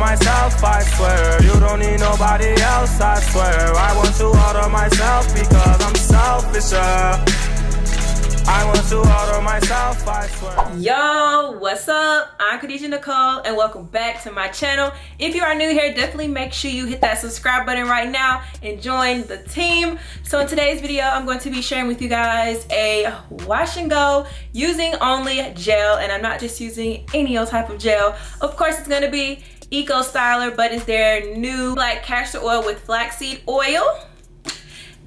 myself, I swear. You don't need nobody else, I swear. I want you all to myself because I'm selfish. I want you all to myself, I swear. Yo, what's up? I'm Kadijah Nicole and welcome back to my channel. If you are new here, definitely make sure you hit that subscribe button right now and join the team. So in today's video, I'm going to be sharing with you guys a wash and go using only gel, and I'm not just using any old type of gel. Of course, it's going to be Eco Styler, but it's their new black castor oil with flaxseed oil.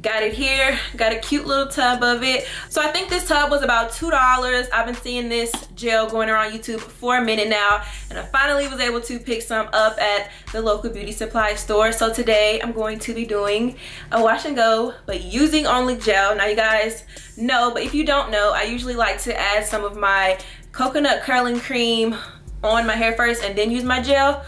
Got it here, got a cute little tub of it. So I think this tub was about $2. I've been seeing this gel going around YouTube for a minute now, and I finally was able to pick some up at the local beauty supply store. So today I'm going to be doing a wash and go, but using only gel. Now you guys know, but if you don't know, I usually like to add some of my coconut curling cream on my hair first and then use my gel.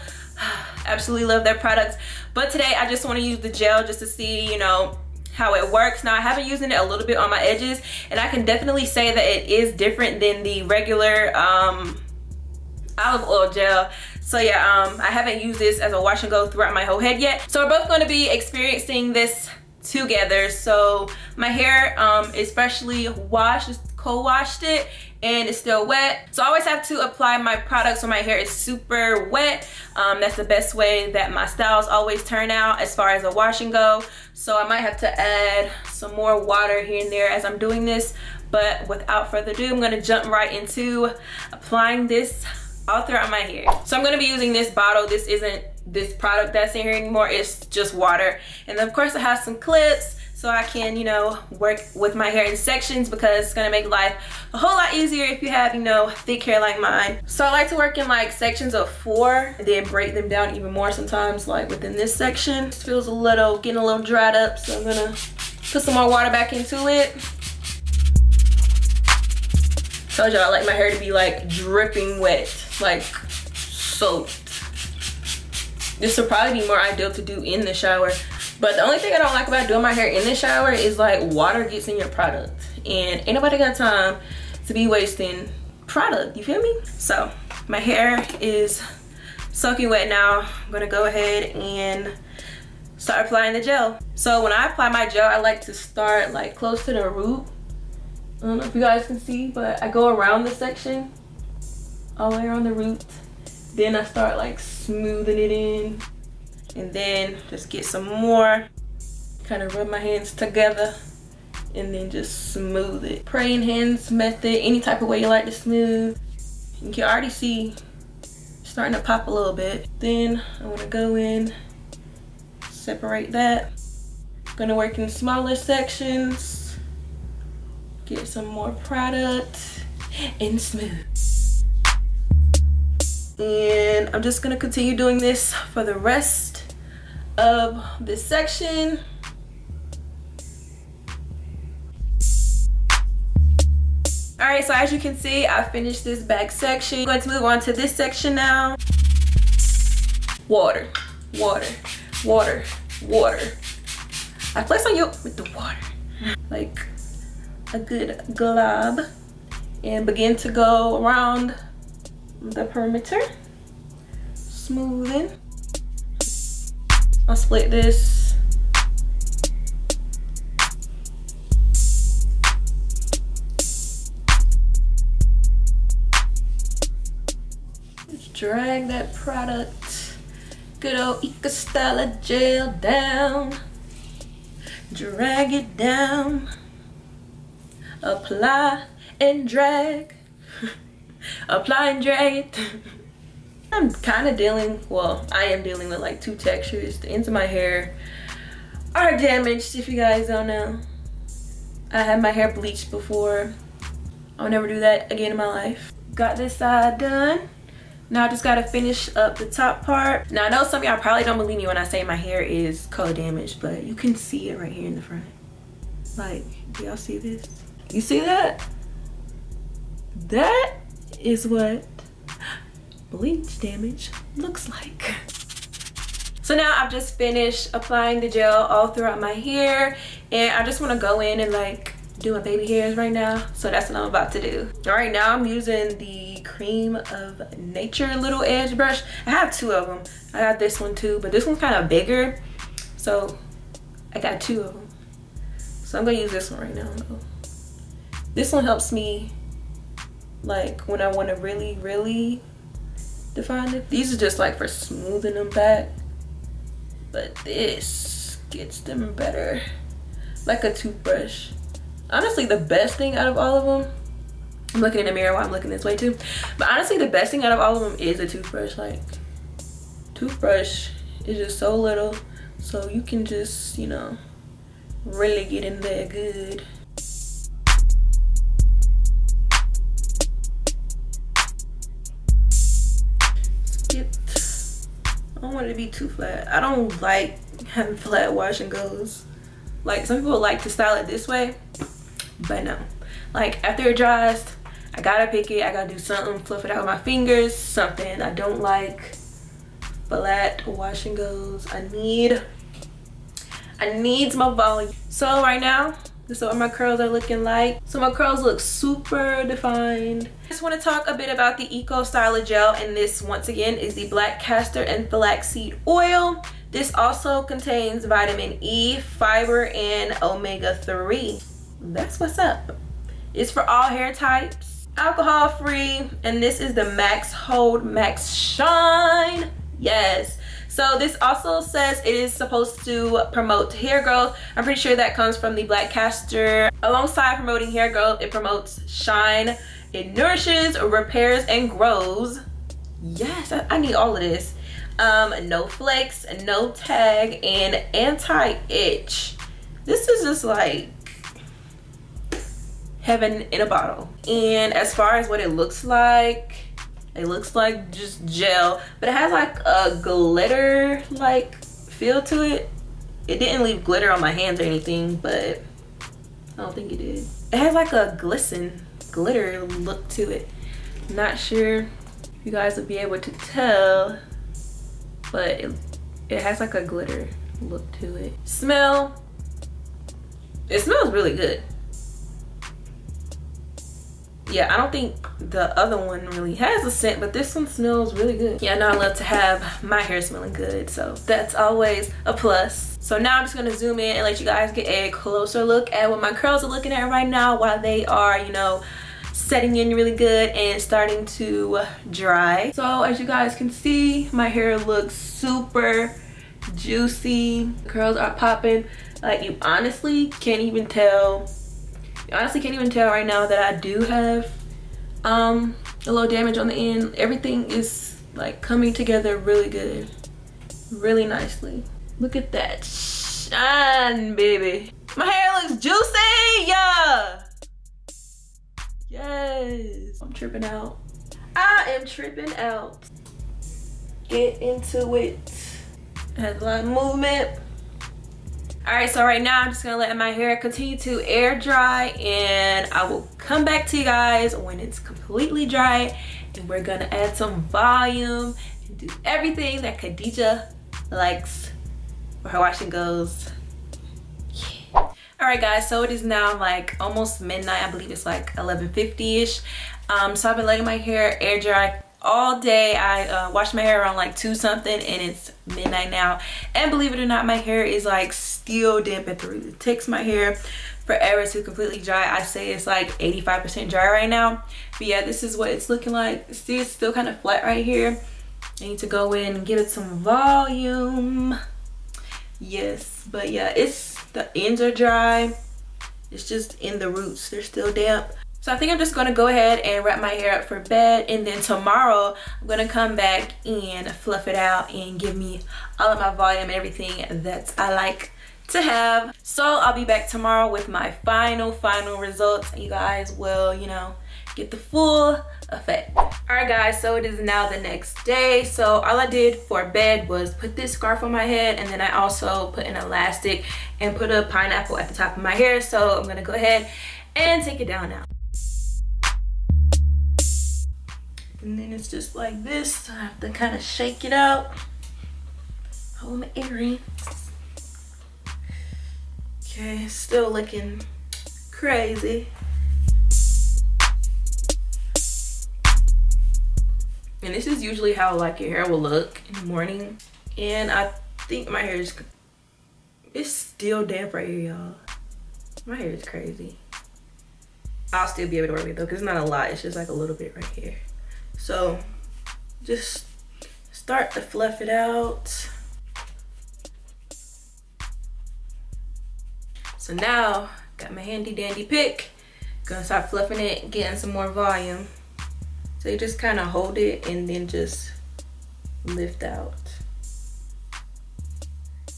Absolutely love their products. But today I just wanna use the gel just to see, you know, how it works. Now I have been using it a little bit on my edges, and I can definitely say that it is different than the regular olive oil gel. So yeah, I haven't used this as a wash and go throughout my whole head yet. So we're both going to be experiencing this together. So my hair is freshly washed, just cold washed it, and it's still wet. So I always have to apply my products when my hair is super wet. That's the best way that my styles always turn out as far as a wash and go. So I might have to add some more water here and there as I'm doing this. But without further ado, I'm gonna jump right into applying this all throughout my hair. So I'm gonna be using this bottle. This isn't this product that's in here anymore. It's just water. And then of course I have some clips, so I can, you know, work with my hair in sections, because it's gonna make life a whole lot easier if you have, you know, thick hair like mine. So I like to work in like sections of 4, and then break them down even more sometimes, like within this section. It feels getting a little dried up, so I'm gonna put some more water back into it. Told y'all I like my hair to be like dripping wet, like soaked. This would probably be more ideal to do in the shower. But the only thing I don't like about doing my hair in the shower is like water gets in your product, and ain't nobody got time to be wasting product, you feel me? So my hair is soaking wet now. I'm gonna go ahead and start applying the gel. So when I apply my gel, I like to start like close to the root. I don't know if you guys can see, but I go around the section, all the way around the root. Then I start like smoothing it in, and then just get some more, kind of rub my hands together, and then just smooth it. Praying hands method, any type of way you like to smooth. You can already see it's starting to pop a little bit. Then I wanna go in, separate that. I'm gonna work in smaller sections, get some more product, and smooth. And I'm just gonna continue doing this for the rest of this section. All right, so as you can see, I finished this back section. I'm going to move on to this section now. Water, water, water, water. I place on you with the water, like a good glob, and begin to go around the perimeter, smoothing. I'll split this. Just drag that product, good old Eco Styler gel, down. Drag it down. Apply and drag. Apply and drag it. I'm kind of dealing, well, I am dealing with like 2 textures. The ends of my hair are damaged, if you guys don't know. I had my hair bleached before. I'll never do that again in my life. Got this side done. Now I just gotta finish up the top part. Now I know some of y'all probably don't believe me when I say my hair is color damaged, but you can see it right here in the front. Like, do y'all see this? You see that? That is what bleach damage looks like. So now I've just finished applying the gel all throughout my hair, and I just want to go in and like do my baby hairs right now. So that's what I'm about to do. All right, now I'm using the Cream of Nature little edge brush. I have two of them. I got this one too, but this one's kind of bigger, so I got two of them. So I'm gonna use this one right now though. This one helps me like when I want to really define it. These are just like for smoothing them back, but this gets them better like a toothbrush. Honestly, the best thing out of all of them, I'm looking in the mirror while I'm looking this way too, but honestly the best thing out of all of them is a toothbrush. Like, toothbrush is just so little, so you can just, you know, really get in there good. I don't want it to be too flat. I don't like having flat wash and goes. Like, some people like to style it this way, but no. Like, after it dries, I gotta pick it. I gotta do something, fluff it out with my fingers, something. I don't like flat wash and goes. I need my volume. So right now, this is what my curls are looking like. So my curls look super defined. I just want to talk a bit about the Eco Styler Gel, and this once again is the black castor and flaxseed oil. This also contains vitamin E, fiber, and omega-3. That's what's up. It's for all hair types, alcohol free, and this is the Max Hold, Max Shine. Yes. So this also says it is supposed to promote hair growth. I'm pretty sure that comes from the black castor. Alongside promoting hair growth, it promotes shine. It nourishes, repairs, and grows. Yes, I need all of this. No flakes, no tag, and anti-itch. This is just like heaven in a bottle. And as far as what it looks like, it looks like just gel, but it has like a glitter like feel to it. It didn't leave glitter on my hands or anything, but I don't think it did. It has like a glitter look to it. Not sure if you guys will be able to tell, but it has like a glitter look to it. Smell, it smells really good. Yeah, I don't think the other one really has a scent, but this one smells really good. Yeah, I know I love to have my hair smelling good, so that's always a plus. So now I'm just gonna zoom in and let you guys get a closer look at what my curls are looking at right now while they are, you know, setting in really good and starting to dry. So as you guys can see, my hair looks super juicy. The curls are popping. Like, you honestly can't even tell. I honestly can't even tell right now that I do have a little damage on the end. Everything is like coming together really good, really nicely. Look at that shine, baby. My hair looks juicy, yeah. Yes, I'm tripping out. I am tripping out. Get into it. It has a lot of movement. Alright, so right now I'm just gonna let my hair continue to air dry, and I will come back to you guys when it's completely dry, and we're gonna add some volume and do everything that Kadijah likes for her wash and goes. Yeah. Alright guys, so it is now like almost midnight. I believe it's like 11:50-ish. So I've been letting my hair air dry all day. I washed my hair around like 2 something, and it's midnight now, and believe it or not, my hair is like still damp at 3. It takes my hair forever to completely dry. I say it's like 85% dry right now, but yeah, this is what it's looking like. See, it's still kind of flat right here. I need to go in and give it some volume. Yes, but yeah, it's, the ends are dry, it's just in the roots, they're still damp. So I think I'm just gonna go ahead and wrap my hair up for bed, and then tomorrow I'm gonna come back and fluff it out and give me all of my volume and everything that I like to have. So I'll be back tomorrow with my final results, and you guys will, you know, get the full effect. Alright guys, so it is now the next day. So all I did for bed was put this scarf on my head, and then I also put an elastic and put a pineapple at the top of my hair. So I'm gonna go ahead and take it down now. And then it's just like this, so I have to kind of shake it out. Hold my earrings. Okay, still looking crazy. And this is usually how like your hair will look in the morning. And I think my hair is, it's still damp right here, y'all. My hair is crazy. I'll still be able to work with it though, because it's not a lot. It's just like a little bit right here. So just start to fluff it out. So now, got my handy dandy pick. Gonna start fluffing it, getting some more volume. So you just kind of hold it and then just lift out.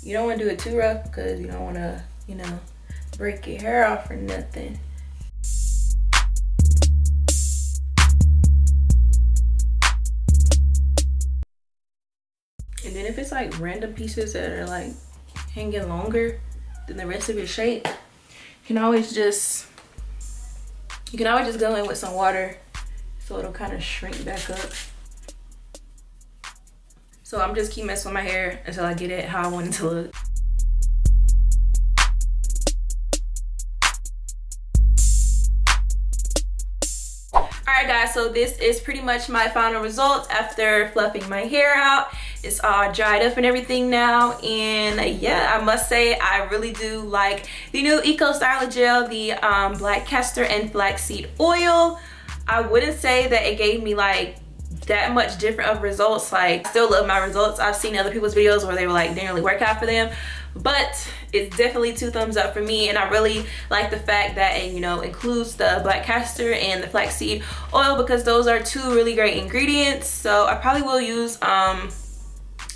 You don't want to do it too rough because you don't want to, you know, break your hair off or nothing. And then if it's like random pieces that are like hanging longer than the rest of your shape, you can always just go in with some water so it'll kind of shrink back up. So I'm just keep messing with my hair until I get it how I want it to look. Alright guys, so this is pretty much my final results after fluffing my hair out. It's all dried up and everything now, and yeah, I must say I really do like the new Eco Styler gel, the black castor and flaxseed oil. I wouldn't say that it gave me like that much different of results. Like, I still love my results. I've seen other people's videos where they were like, didn't really work out for them, but it's definitely 2 thumbs up for me. And I really like the fact that it, you know, includes the black castor and the flaxseed oil, because those are 2 really great ingredients. So I probably will use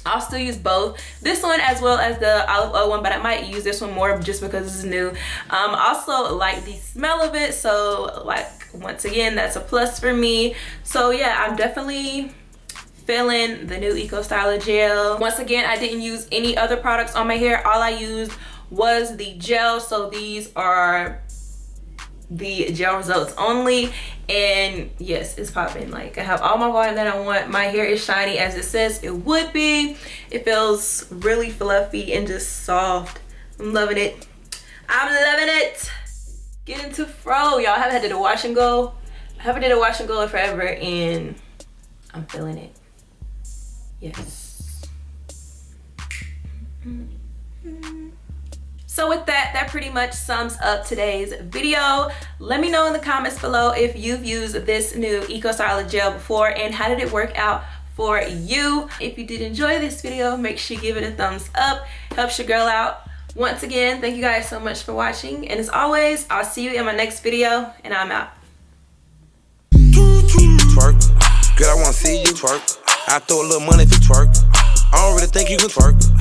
I'll still use both, this one as well as the olive oil one, but I might use this one more just because this is new. I also like the smell of it, so like once again, that's a plus for me. So yeah, I'm definitely feeling the new Eco Styler gel. Once again, I didn't use any other products on my hair. All I used was the gel, so these are the gel results only. And yes, it's popping. Like, I have all my volume that I want. My hair is shiny as it says it would be. It feels really fluffy and just soft. I'm loving it. I'm loving it. Get into fro, y'all. I haven't had to do wash and go. I haven't did a wash and go in forever, and I'm feeling it. Yes. So with that pretty much sums up today's video. Let me know in the comments below if you've used this new Eco Styler gel before and how did it work out for you. If you did enjoy this video, make sure you give it a thumbs up. Helps your girl out. Once again, thank you guys so much for watching. And as always, I'll see you in my next video, and I'm out. Twerk. Girl, I wanna see you twerk. I throw a little money to twerk. I don't really think you can twerk.